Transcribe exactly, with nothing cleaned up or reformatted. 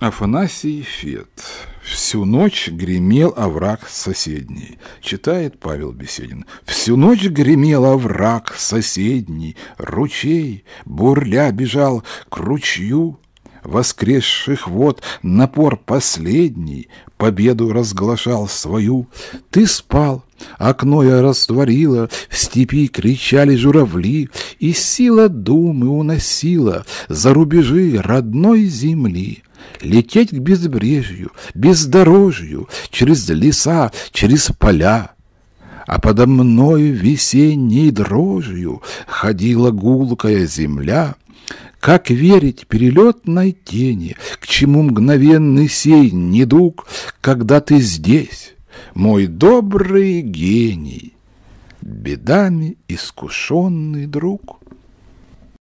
Афанасий Фет. «Всю ночь гремел овраг соседний», читает Павел Беседин. «Всю ночь гремел овраг соседний, ручей, бурля бежал к ручью воскресших вод, напор последний, победу разглашал свою. Ты спал, окно я растворила, в степи кричали журавли, и сила думы уносила за рубежи родной земли. Лететь к безбрежью, бездорожью, через леса, через поля. А подо мною весенней дрожью ходила гулкая земля. Как верить перелетной тени, к чему мгновенный сей недуг, когда ты здесь, мой добрый гений, бедами искушенный друг?»